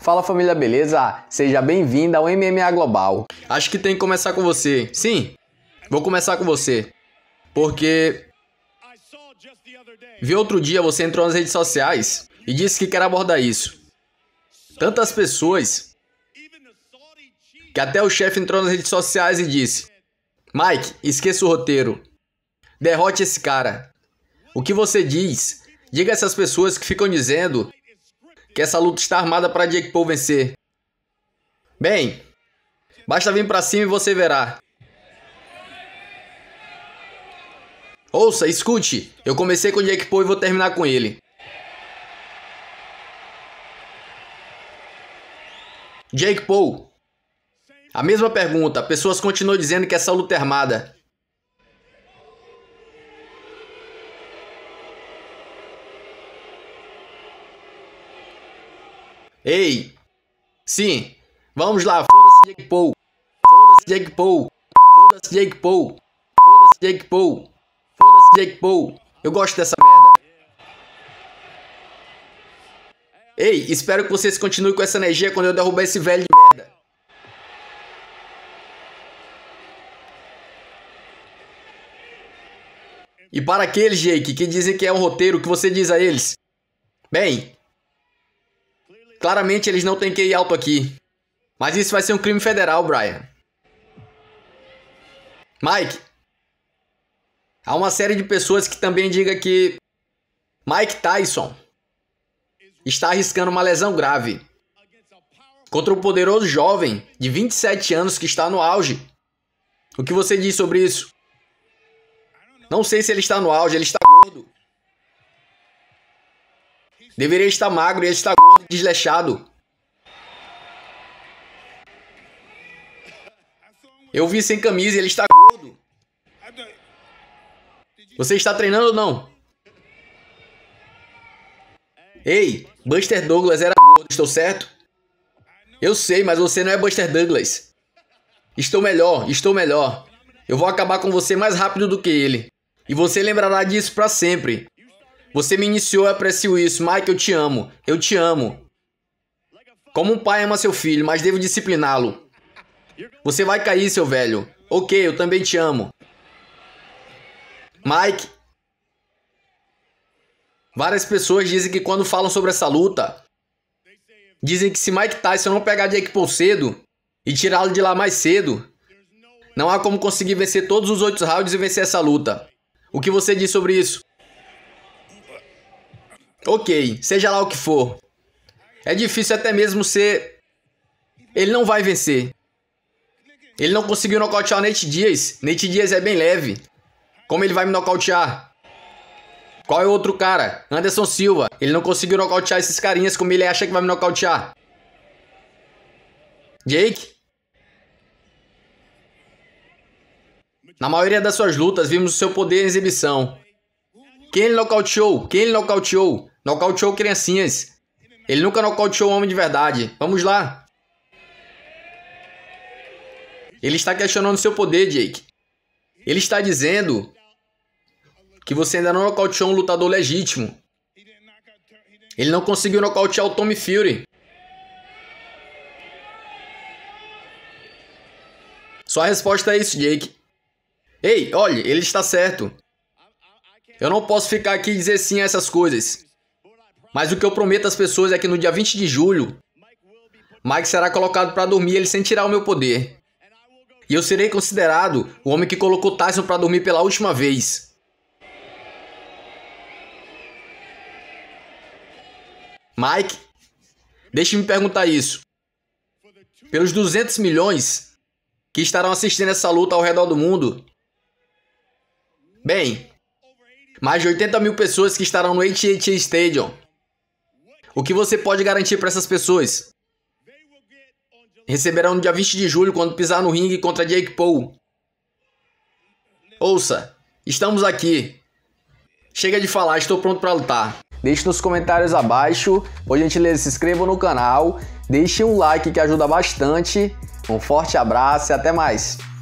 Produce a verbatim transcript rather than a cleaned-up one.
Fala família, beleza? Seja bem-vindo ao M M A Global. Acho que tem que começar com você. Sim, vou começar com você. Porque vi outro dia você entrou nas redes sociais e disse que quer abordar isso. Tantas pessoas que até o chefe entrou nas redes sociais e disse: Mike, esqueça o roteiro, derrote esse cara. O que você diz? Diga a essas pessoas que ficam dizendo que essa luta está armada para Jake Paul vencer. Bem, basta vir para cima e você verá. Ouça, escute, eu comecei com o Jake Paul e vou terminar com ele. Jake Paul, a mesma pergunta, pessoas continuam dizendo que essa luta é armada. Ei, sim, vamos lá, foda-se Jake Paul, foda-se Jake Paul, foda-se Jake Paul, foda-se Jake Paul, foda-se Jake Paul, eu gosto dessa merda. Ei, espero que vocês continuem com essa energia quando eu derrubar esse velho de merda. E para aqueles, Jake, que dizem que é um roteiro, o que você diz a eles? Bem... claramente eles não têm Q I alto aqui. Mas isso vai ser um crime federal, Brian. Mike, há uma série de pessoas que também digam que Mike Tyson está arriscando uma lesão grave contra o poderoso jovem de vinte e sete anos que está no auge. O que você diz sobre isso? Não sei se ele está no auge, ele está gordo. Deveria estar magro e ele está gordo e desleixado. Eu vi sem camisa e ele está gordo. Você está treinando ou não? Ei, Buster Douglas era gordo, estou certo? Eu sei, mas você não é Buster Douglas. Estou melhor, estou melhor. Eu vou acabar com você mais rápido do que ele. E você lembrará disso para sempre. Você me iniciou, eu aprecio isso. Mike, eu te amo. Eu te amo. Como um pai ama seu filho, mas devo discipliná-lo. Você vai cair, seu velho. Ok, eu também te amo. Mike. Várias pessoas dizem que quando falam sobre essa luta, dizem que se Mike Tyson não pegar Jake Paul cedo e tirá-lo de lá mais cedo, não há como conseguir vencer todos os oito rounds e vencer essa luta. O que você diz sobre isso? Ok, seja lá o que for. É difícil até mesmo ser... Ele não vai vencer. Ele não conseguiu nocautear o Nate Diaz. Nate Diaz é bem leve. Como ele vai me nocautear? Qual é o outro cara? Anderson Silva. Ele não conseguiu nocautear esses carinhas como ele acha que vai me nocautear. Jake? Na maioria das suas lutas, vimos o seu poder em exibição. Quem ele nocauteou? Quem ele nocauteou? Nocauteou criancinhas. Ele nunca nocauteou um homem de verdade. Vamos lá. Ele está questionando seu poder, Jake. Ele está dizendo que você ainda não nocauteou um lutador legítimo. Ele não conseguiu nocautear o Tommy Fury. Sua resposta é isso, Jake. Ei, olha, ele está certo. Eu não posso ficar aqui e dizer sim a essas coisas. Mas o que eu prometo às pessoas é que no dia vinte de julho, Mike será colocado para dormir, ele sem tirar o meu poder. E eu serei considerado o homem que colocou Tyson para dormir pela última vez. Mike, deixe-me perguntar isso. Pelos duzentos milhões que estarão assistindo essa luta ao redor do mundo. Bem... mais de oitenta mil pessoas que estarão no Etihad Stadium. O que você pode garantir para essas pessoas? Receberão no dia vinte de julho quando pisar no ringue contra Jake Paul. Ouça, estamos aqui. Chega de falar, estou pronto para lutar. Deixe nos comentários abaixo. Por gentileza, se inscrevam no canal. Deixe um like que ajuda bastante. Um forte abraço e até mais.